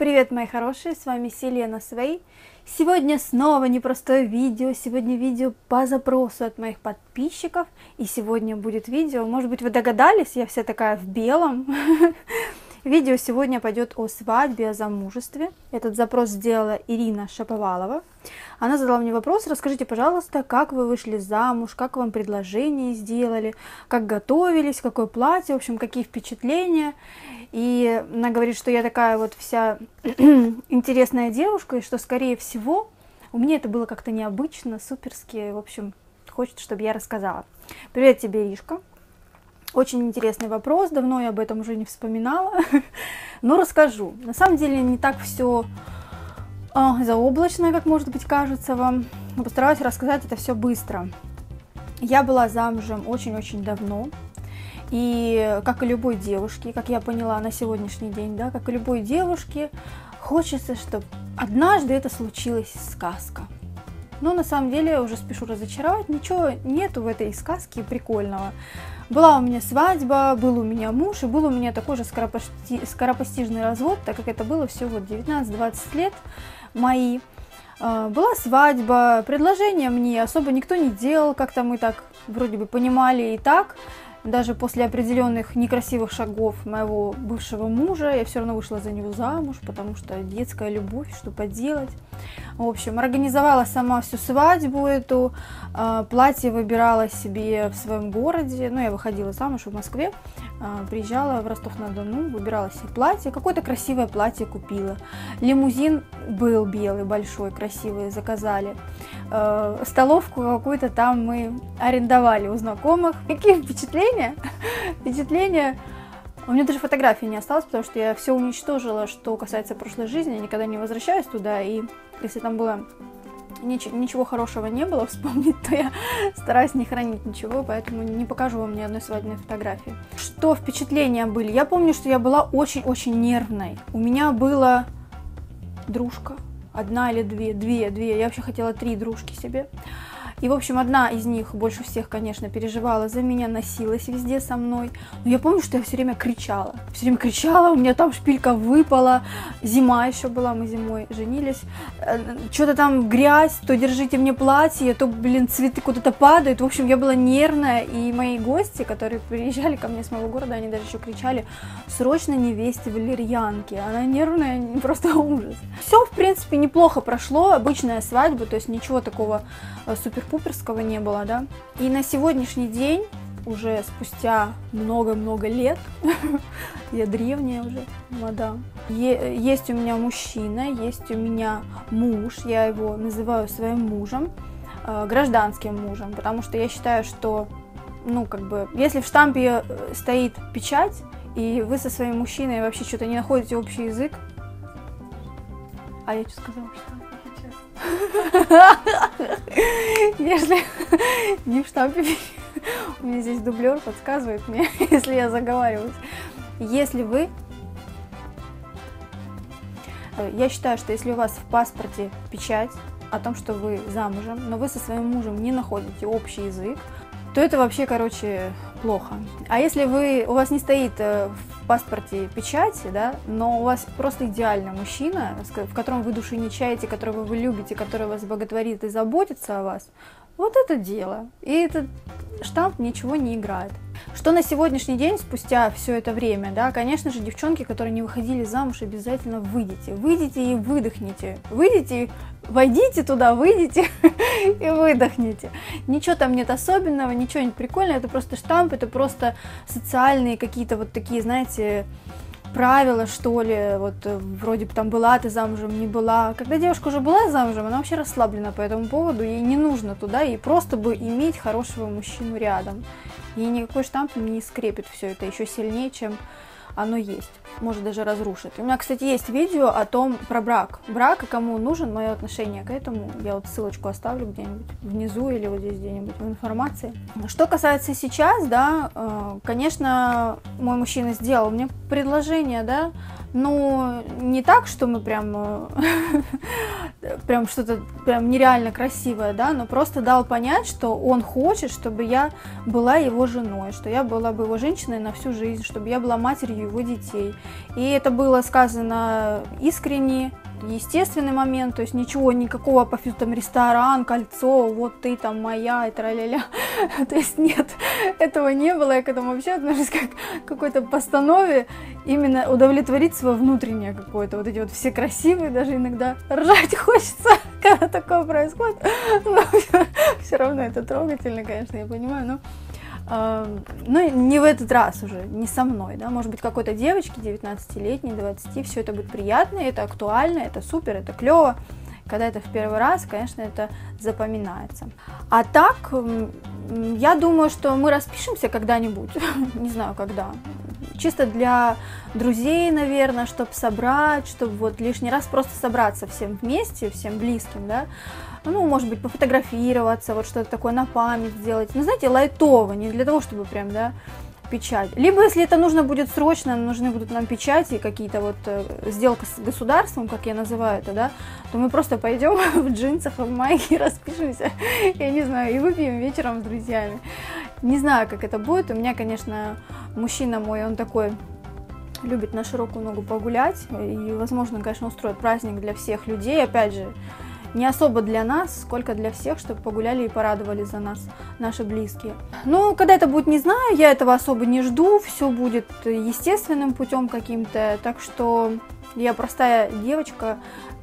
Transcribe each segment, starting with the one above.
Привет, мои хорошие, с вами Silena Sway. Сегодня снова непростое видео, сегодня видео по запросу от моих подписчиков. И сегодня будет видео, может быть вы догадались, я вся такая в белом. Видео сегодня пойдет о свадьбе, о замужестве. Этот запрос сделала Ирина Шаповалова. Она задала мне вопрос: расскажите, пожалуйста, как вы вышли замуж, как вам предложение сделали, как готовились, какое платье, в общем, какие впечатления. И она говорит, что я такая вот вся интересная девушка, и что, скорее всего, у меня это было как-то необычно, суперски, в общем, хочет, чтобы я рассказала. Привет тебе, Иришка. Очень интересный вопрос, давно я об этом уже не вспоминала, но расскажу. На самом деле не так все заоблачно, как может быть кажется вам, но постараюсь рассказать это все быстро. Я была замужем очень-очень давно, и как и любой девушке, как я поняла на сегодняшний день, да, как и любой девушке, хочется, чтобы однажды это случилась сказка. Но на самом деле, уже спешу разочаровать, ничего нету в этой сказке прикольного. Была у меня свадьба, был у меня муж, и был у меня такой же скоропостижный развод, так как это было все вот 19-20 лет мои. Была свадьба, предложение мне особо никто не делал, как-то мы так вроде бы понимали и так. Даже после определенных некрасивых шагов моего бывшего мужа я все равно вышла за него замуж, потому что детская любовь, что поделать. В общем, организовала сама всю свадьбу эту, платье выбирала себе в своем городе, ну, я выходила замуж в Москве, приезжала в Ростов-на-Дону, выбирала себе платье, какое-то красивое платье купила. Лимузин был белый, большой, красивый, заказали. Столовку какую-то там мы арендовали у знакомых. Какие впечатления? Впечатление. У меня даже фотографии не осталось, потому что я все уничтожила, что касается прошлой жизни, я никогда не возвращаюсь туда, и если там было ничего хорошего не было вспомнить, то я стараюсь не хранить ничего, поэтому не покажу вам ни одной свадебной фотографии. Что впечатления были? Я помню, что я была очень-очень нервной. У меня была дружка, одна или две, я вообще хотела три дружки себе. И, в общем, одна из них больше всех, конечно, переживала за меня, носилась везде со мной. Но я помню, что я все время кричала. Все время кричала, у меня там шпилька выпала. Зима еще была, мы зимой женились. Что-то там грязь, то держите мне платье, то, блин, цветы куда-то падают. В общем, я была нервная, и мои гости, которые приезжали ко мне с моего города, они даже еще кричали: срочно невесте валерьянки. Она нервная, просто ужас. Все, в принципе, неплохо прошло. Обычная свадьба, то есть ничего такого супер пуперского не было, да. И на сегодняшний день, уже спустя много-много лет, я древняя уже, мадам, есть у меня мужчина, есть у меня муж, я его называю своим мужем, гражданским мужем, потому что я считаю, что, ну, как бы, если в штампе стоит печать, и вы со своим мужчиной вообще что-то не находите общий язык, а я что сказала, что... Если не в штампе, у меня здесь дублер подсказывает мне, если я заговариваюсь. Если вы, я считаю, что если у вас в паспорте печать о том, что вы замужем, но вы со своим мужем не находите общий язык, то это вообще, короче, плохо. А если вы, у вас не стоит в паспорте печати, да, но у вас просто идеальный мужчина, в котором вы души не чаете, которого вы любите, который вас боготворит и заботится о вас, вот это дело. И этот штамп ничего не играет. Что на сегодняшний день, спустя все это время, да, конечно же, девчонки, которые не выходили замуж, обязательно выйдите. Выйдите и выдохните. Выйдите, войдите туда, выйдите и выдохните. Ничего там нет особенного, ничего нет прикольного, это просто штамп, это просто социальные какие-то вот такие, знаете, правила, что ли, вот вроде бы там была ты замужем, не была. Когда девушка уже была замужем, она вообще расслаблена по этому поводу, ей не нужно туда, ей просто бы иметь хорошего мужчину рядом. И никакой штамп не скрепит все это еще сильнее, чем оно есть. Может, даже разрушит. У меня, кстати, есть видео о том, про брак. Брак и кому нужен, мое отношение к этому. Я вот ссылочку оставлю где-нибудь внизу или вот здесь где-нибудь в информации. Что касается сейчас, да, конечно, мой мужчина сделал мне предложение, да, но не так, что мы прям прям что-то прям нереально красивое, да, но просто дал понять, что он хочет, чтобы я была его женой, что я была бы его женщиной на всю жизнь, чтобы я была матерью его детей. И это было сказано искренне, естественный момент, то есть ничего, никакого по факту там ресторан, кольцо, вот ты там моя и тра-ля-ля. То есть нет, этого не было, я к этому вообще отношусь как к какой-то постанове, именно удовлетворить свое внутреннее какое-то, вот эти вот все красивые, даже иногда ржать хочется, когда такое происходит, но все равно это трогательно, конечно, я понимаю, но... Ну, не в этот раз уже, не со мной, да, может быть, какой-то девочке 19-летней, 20, все это будет приятно, это актуально, это супер, это клево, когда это в первый раз, конечно, это запоминается. А так, я думаю, что мы распишемся когда-нибудь, не знаю когда, чисто для друзей, наверное, чтобы собрать, чтобы вот лишний раз просто собраться всем вместе, всем близким, да. Ну, может быть, пофотографироваться, вот что-то такое на память сделать. Ну, знаете, лайтово, не для того, чтобы прям, да, печать. Либо, если это нужно будет срочно, нужны будут нам печати, какие-то вот сделка с государством, как я называю это, да, то мы просто пойдем в джинсах, в майке, распишемся, я не знаю, и выпьем вечером с друзьями. Не знаю, как это будет. У меня, конечно, мужчина мой, он такой... любит на широкую ногу погулять. И, возможно, конечно, устроит праздник для всех людей. Опять же, не особо для нас, сколько для всех, чтобы погуляли и порадовали за нас наши близкие. Ну, когда это будет, не знаю. Я этого особо не жду. Все будет естественным путем каким-то. Так что я простая девочка.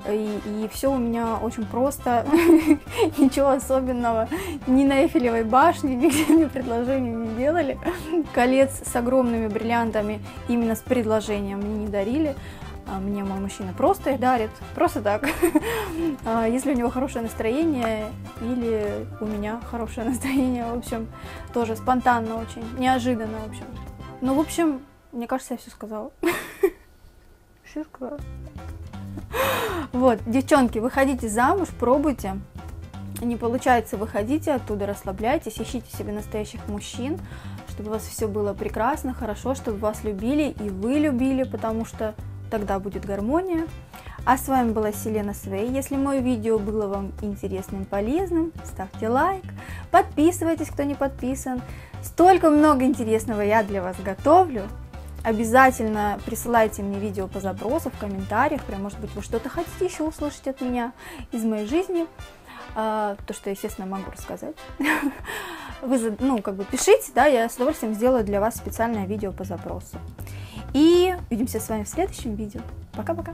И все у меня очень просто. Ничего особенного. Ни на Эйфелевой башне, нигде мне предложения не делали. Колец с огромными бриллиантами именно с предложением мне не дарили. Мне мой мужчина просто их дарит. Просто так. Если у него хорошее настроение или у меня хорошее настроение. В общем, тоже спонтанно очень. Неожиданно, в общем. Ну, в общем, мне кажется, я все сказала. Все сказала. Вот, девчонки, выходите замуж, пробуйте. Не получается, выходите оттуда, расслабляйтесь, ищите себе настоящих мужчин, чтобы у вас все было прекрасно, хорошо, чтобы вас любили и вы любили, потому что тогда будет гармония. А с вами была Silena Sway. Если мое видео было вам интересным, полезным, ставьте лайк, подписывайтесь, кто не подписан. Столько много интересного я для вас готовлю. Обязательно присылайте мне видео по запросу в комментариях, прям, может быть, вы что-то хотите еще услышать от меня из моей жизни, то, что я, естественно, могу рассказать. Вы, ну, как бы пишите, да, я с удовольствием сделаю для вас специальное видео по запросу. И увидимся с вами в следующем видео. Пока-пока!